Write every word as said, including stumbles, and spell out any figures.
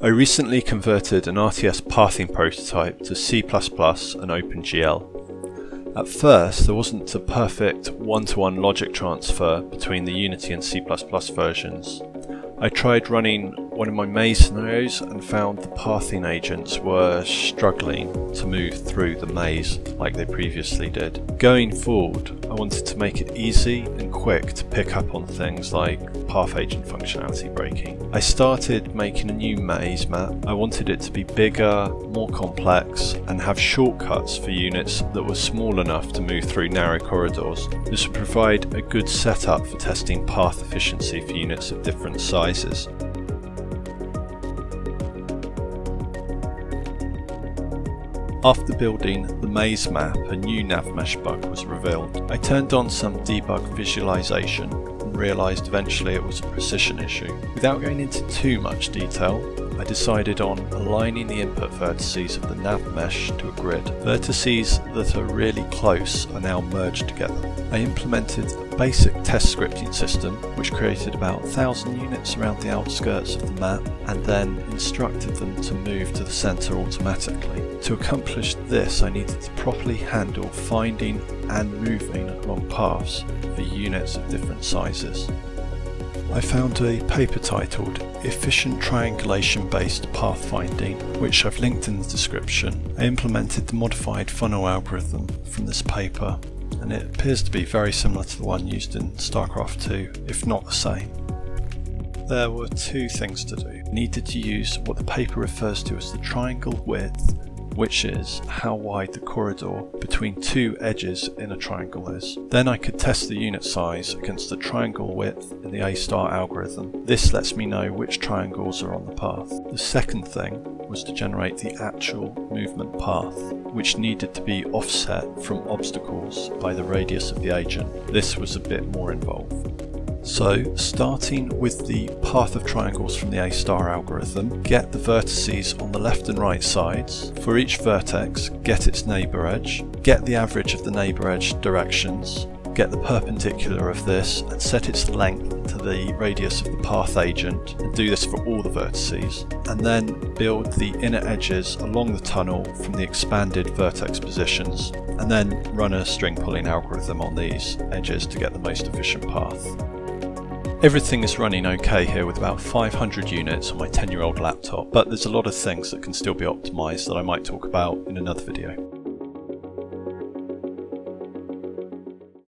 I recently converted an R T S pathing prototype to C plus plus and OpenGL. At first, there wasn't a perfect one-to-one logic transfer between the Unity and C plus plus versions. I tried running one of my maze scenarios and found the pathing agents were struggling to move through the maze like they previously did. Going forward, I wanted to make it easy and quick to pick up on things like path agent functionality breaking. I started making a new maze map. I wanted it to be bigger, more complex, and have shortcuts for units that were small enough to move through narrow corridors. This would provide a good setup for testing path efficiency for units of different sizes. After building the maze map, a new navmesh bug was revealed. I turned on some debug visualization and realised eventually it was a precision issue. Without going into too much detail, I decided on aligning the input vertices of the navmesh to a grid. Vertices that are really close are now merged together. I implemented a basic test scripting system which created about one thousand units around the outskirts of the map and then instructed them to move to the centre automatically. To accomplish this, I needed to properly handle finding and moving along paths for units of different sizes. I found a paper titled Efficient Triangulation Based Pathfinding, which I've linked in the description. I implemented the modified funnel algorithm from this paper, and it appears to be very similar to the one used in StarCraft two, if not the same. There were two things to do. I needed to use what the paper refers to as the triangle width, which is how wide the corridor between two edges in a triangle is. Then I could test the unit size against the triangle width in the A star algorithm. This lets me know which triangles are on the path. The second thing was to generate the actual movement path, which needed to be offset from obstacles by the radius of the agent. This was a bit more involved. So, starting with the path of triangles from the A star algorithm, get the vertices on the left and right sides. For each vertex, get its neighbour edge. Get the average of the neighbour edge directions. Get the perpendicular of this and set its length to the radius of the path agent, and do this for all the vertices, and then build the inner edges along the tunnel from the expanded vertex positions, and then run a string pulling algorithm on these edges to get the most efficient path. Everything is running okay here with about five hundred units on my ten year old laptop, but there's a lot of things that can still be optimised that I might talk about in another video.